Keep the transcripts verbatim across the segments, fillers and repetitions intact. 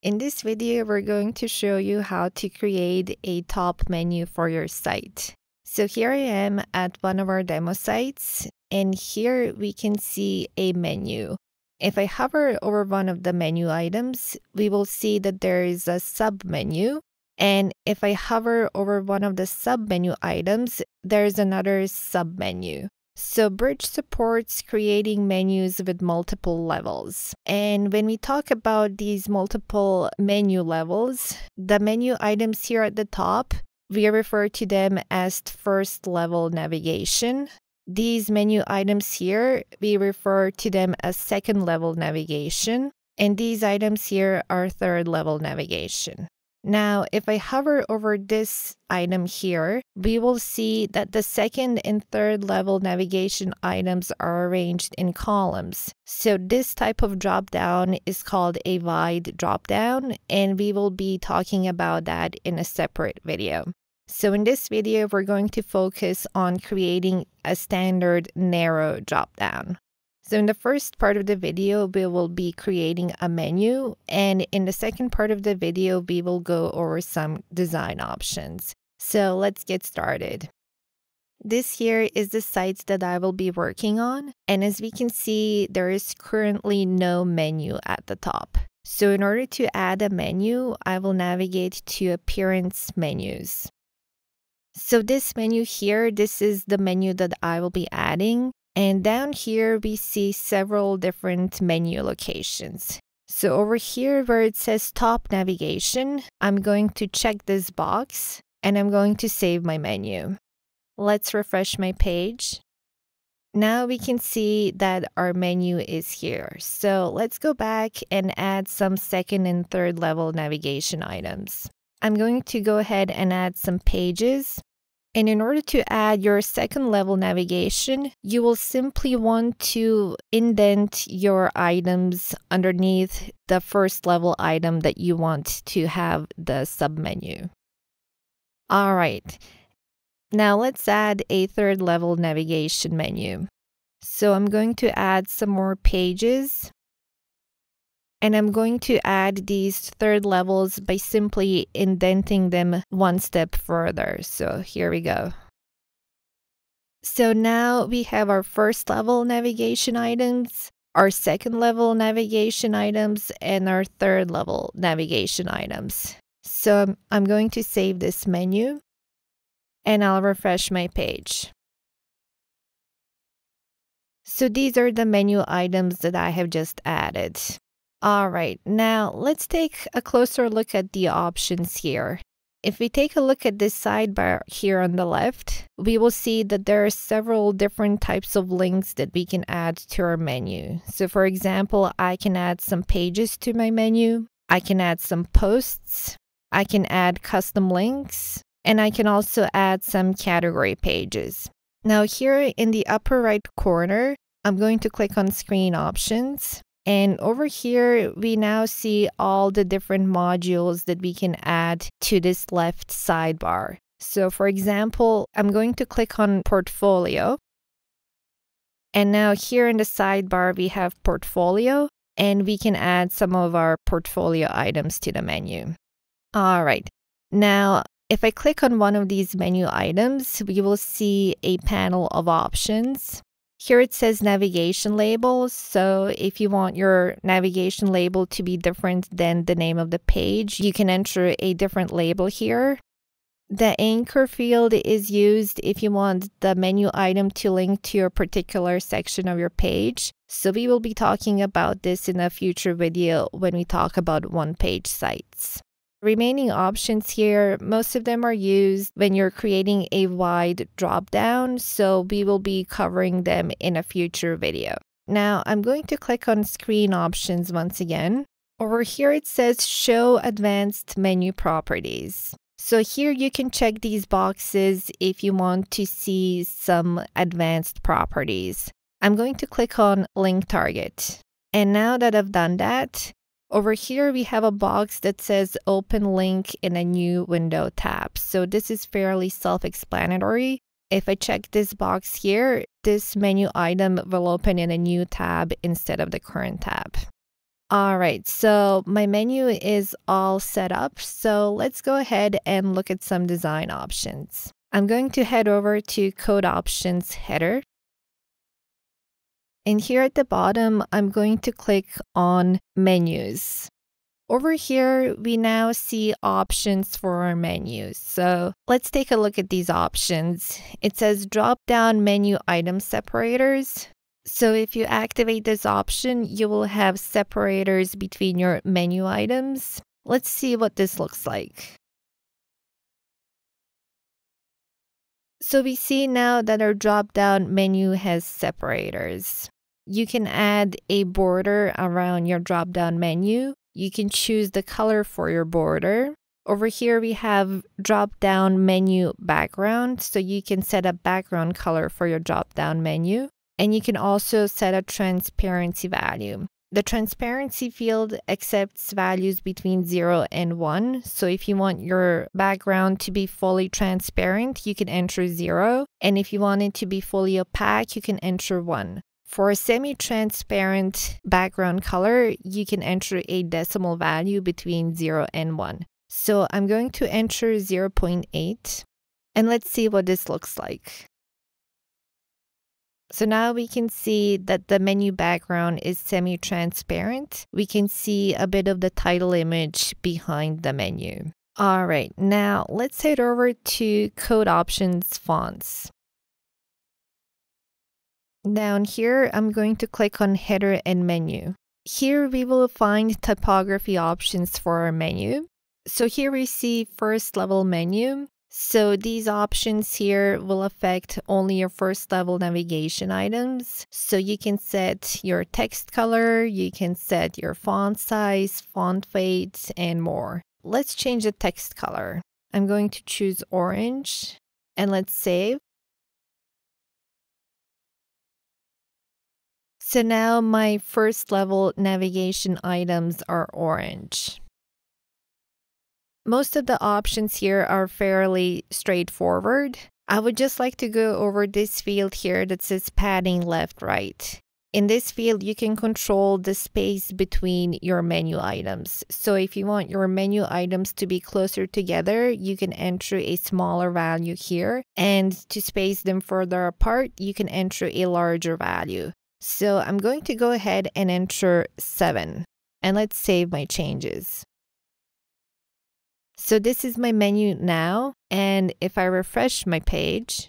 In this video, we're going to show you how to create a top menu for your site. So here I am at one of our demo sites, and here we can see a menu. If I hover over one of the menu items, we will see that there is a sub-menu. And if I hover over one of the sub-menu items, there is another sub-menu. So Bridge supports creating menus with multiple levels. And when we talk about these multiple menu levels, the menu items here at the top, we refer to them as first level navigation. These menu items here, we refer to them as second level navigation. And these items here are third level navigation. Now, if I hover over this item here, we will see that the second and third level navigation items are arranged in columns. So this type of dropdown is called a wide dropdown, and we will be talking about that in a separate video. So in this video, we're going to focus on creating a standard narrow dropdown. So in the first part of the video, we will be creating a menu, and in the second part of the video, we will go over some design options. So let's get started. This here is the sites that I will be working on, and as we can see, there is currently no menu at the top. So in order to add a menu, I will navigate to Appearance Menus. So this menu here, this is the menu that I will be adding. And down here, we see several different menu locations. So over here where it says top navigation, I'm going to check this box and I'm going to save my menu. Let's refresh my page. Now we can see that our menu is here. So let's go back and add some second and third level navigation items. I'm going to go ahead and add some pages. And in order to add your second level navigation, you will simply want to indent your items underneath the first level item that you want to have the submenu. All right, now let's add a third level navigation menu. So I'm going to add some more pages. And I'm going to add these third levels by simply indenting them one step further. So here we go. So now we have our first level navigation items, our second level navigation items, and our third level navigation items. So I'm going to save this menu and I'll refresh my page. So these are the menu items that I have just added. All right, now let's take a closer look at the options here. If we take a look at this sidebar here on the left, we will see that there are several different types of links that we can add to our menu. So for example, I can add some pages to my menu, I can add some posts, I can add custom links, and I can also add some category pages. Now here in the upper right corner, I'm going to click on Screen Options. And over here, we now see all the different modules that we can add to this left sidebar. So for example, I'm going to click on Portfolio. And now here in the sidebar, we have Portfolio, and we can add some of our portfolio items to the menu. All right, now if I click on one of these menu items, we will see a panel of options. Here it says navigation labels, so if you want your navigation label to be different than the name of the page, you can enter a different label here. The anchor field is used if you want the menu item to link to a particular section of your page. So we will be talking about this in a future video when we talk about one-page sites. Remaining options here, most of them are used when you're creating a wide drop-down, so we will be covering them in a future video. Now I'm going to click on Screen Options once again. Over here it says Show Advanced Menu Properties. So here you can check these boxes if you want to see some advanced properties. I'm going to click on Link Target. And now that I've done that, over here, we have a box that says Open Link in a New Window tab. So this is fairly self-explanatory. If I check this box here, this menu item will open in a new tab instead of the current tab. All right, so my menu is all set up, so let's go ahead and look at some design options. I'm going to head over to Code Options Header. And here at the bottom, I'm going to click on Menus. Over here, we now see options for our menus. So let's take a look at these options. It says drop-down menu item separators. So if you activate this option, you will have separators between your menu items. Let's see what this looks like. So we see now that our drop-down menu has separators. You can add a border around your drop-down menu. You can choose the color for your border. Over here we have drop-down menu background, so you can set a background color for your drop-down menu. And you can also set a transparency value. The transparency field accepts values between zero and one. So if you want your background to be fully transparent, you can enter zero. And if you want it to be fully opaque, you can enter one. For a semi-transparent background color, you can enter a decimal value between zero and one. So I'm going to enter zero point eight. And let's see what this looks like. So now we can see that the menu background is semi-transparent. We can see a bit of the title image behind the menu. All right, now let's head over to Code Options Fonts. Down here, I'm going to click on Header and Menu. Here we will find typography options for our menu. So here we see First Level Menu. So these options here will affect only your first level navigation items. So you can set your text color, you can set your font size, font weight, and more. Let's change the text color. I'm going to choose orange and let's save. So now my first level navigation items are orange. Most of the options here are fairly straightforward. I would just like to go over this field here that says padding left, right. In this field, you can control the space between your menu items. So if you want your menu items to be closer together, you can enter a smaller value here. And to space them further apart, you can enter a larger value. So I'm going to go ahead and enter seven. And let's save my changes. So this is my menu now, and if I refresh my page,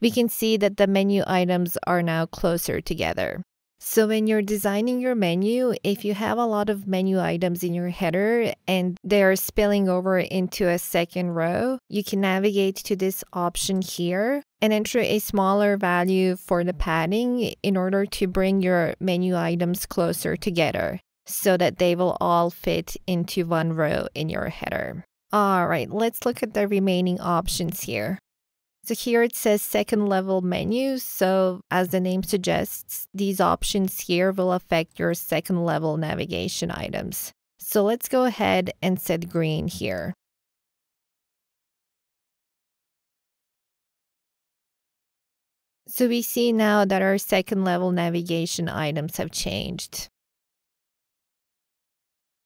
we can see that the menu items are now closer together. So when you're designing your menu, if you have a lot of menu items in your header and they're spilling over into a second row, you can navigate to this option here and enter a smaller value for the padding in order to bring your menu items closer together, so that they will all fit into one row in your header. All right, let's look at the remaining options here. So here it says second level menu. So as the name suggests, these options here will affect your second level navigation items. So let's go ahead and set green here. So we see now that our second level navigation items have changed.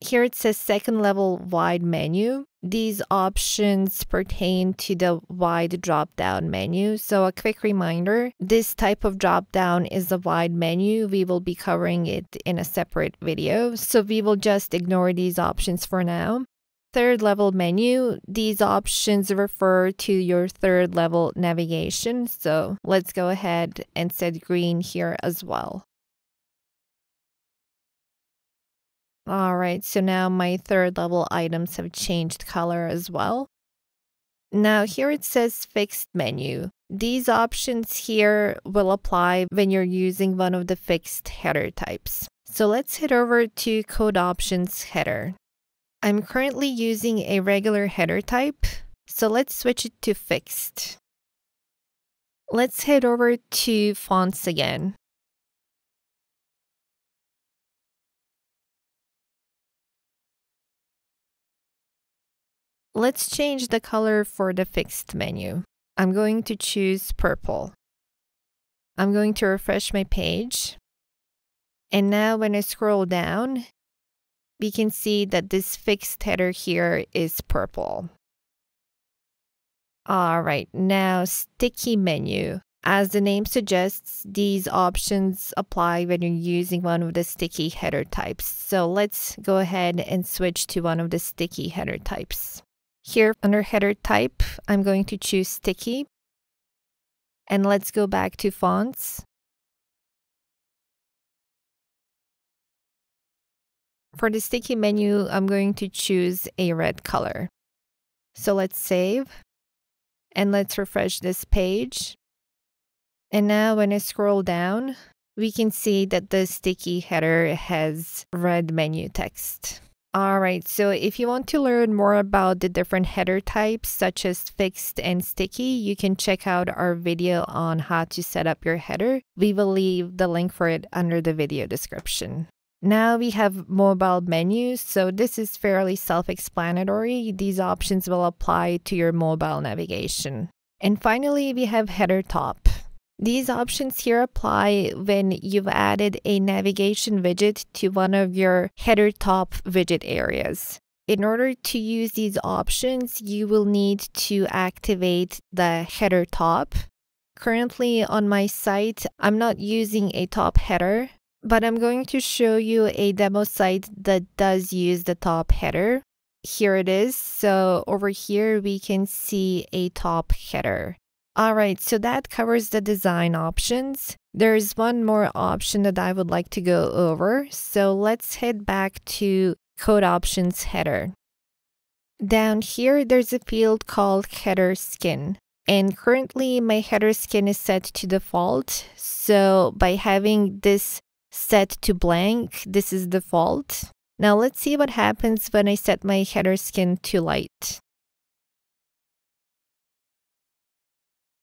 Here it says second level wide menu. These options pertain to the wide drop down menu. So a quick reminder, this type of drop down is the wide menu. We will be covering it in a separate video. So we will just ignore these options for now. Third level menu. These options refer to your third level navigation. So let's go ahead and set green here as well. All right, so now my third level items have changed color as well. Now here it says fixed menu. These options here will apply when you're using one of the fixed header types. So let's head over to Code Options Header. I'm currently using a regular header type, so let's switch it to fixed. Let's head over to fonts again. Let's change the color for the fixed menu. I'm going to choose purple. I'm going to refresh my page. And now when I scroll down, we can see that this fixed header here is purple. All right, now sticky menu. As the name suggests, these options apply when you're using one of the sticky header types. So let's go ahead and switch to one of the sticky header types. Here under header type, I'm going to choose sticky. And let's go back to fonts. For the sticky menu, I'm going to choose a red color. So let's save. And let's refresh this page. And now when I scroll down, we can see that the sticky header has red menu text. All right, so if you want to learn more about the different header types, such as fixed and sticky, you can check out our video on how to set up your header. We will leave the link for it under the video description. Now we have mobile menus, so this is fairly self-explanatory. These options will apply to your mobile navigation. And finally, we have header top. These options here apply when you've added a navigation widget to one of your header top widget areas. In order to use these options, you will need to activate the header top. Currently on my site, I'm not using a top header, but I'm going to show you a demo site that does use the top header. Here it is. So over here, we can see a top header. All right, so that covers the design options. There is one more option that I would like to go over. So let's head back to Code Options Header. Down here, there's a field called Header Skin. And currently, my header skin is set to default. So by having this set to blank, this is default. Now let's see what happens when I set my header skin to light.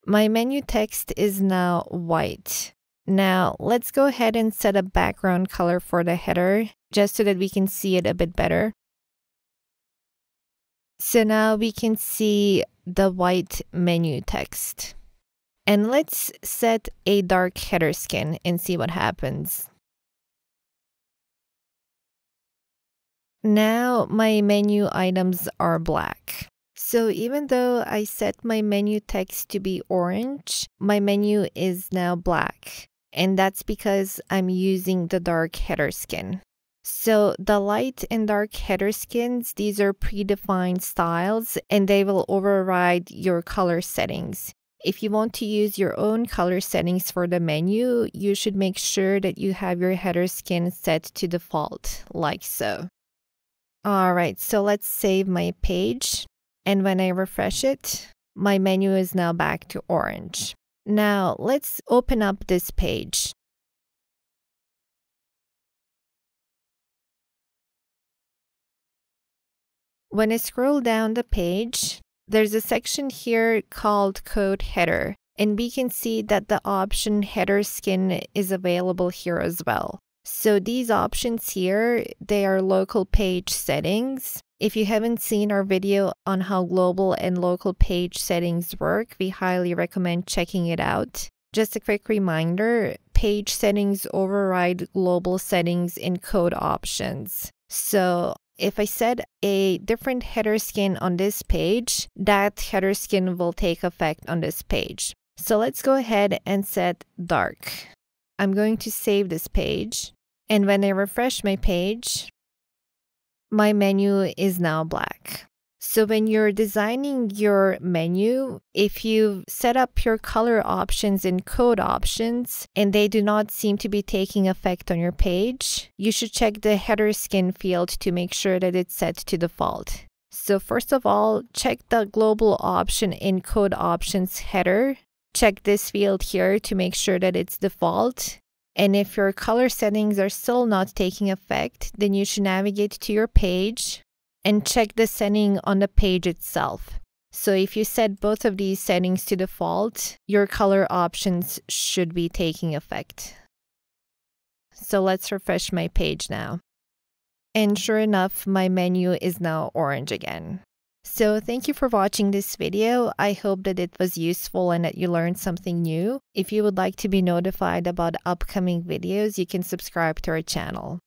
My menu text is now white. Now let's go ahead and set a background color for the header just so that we can see it a bit better. So now we can see the white menu text. And let's set a dark header skin and see what happens. Now my menu items are black. So even though I set my menu text to be orange, my menu is now black. And that's because I'm using the dark header skin. So the light and dark header skins, these are predefined styles and they will override your color settings. If you want to use your own color settings for the menu, you should make sure that you have your header skin set to default, like so. All right, so let's save my page. And when I refresh it, my menu is now back to orange. Now let's open up this page. When I scroll down the page, there's a section here called Code Header, and we can see that the option Header Skin is available here as well. So these options here, they are local page settings. If you haven't seen our video on how global and local page settings work, we highly recommend checking it out. Just a quick reminder, page settings override global settings in code options. So if I set a different header skin on this page, that header skin will take effect on this page. So let's go ahead and set dark. I'm going to save this page. And when I refresh my page, my menu is now black. So when you're designing your menu, if you set up your color options and code options and they do not seem to be taking effect on your page, you should check the header skin field to make sure that it's set to default. So first of all, check the global option in code options header. Check this field here to make sure that it's default. And if your color settings are still not taking effect, then you should navigate to your page and check the setting on the page itself. So if you set both of these settings to default, your color options should be taking effect. So let's refresh my page now. And sure enough, my menu is now orange again. So thank you for watching this video. I hope that it was useful and that you learned something new. If you would like to be notified about upcoming videos, you can subscribe to our channel.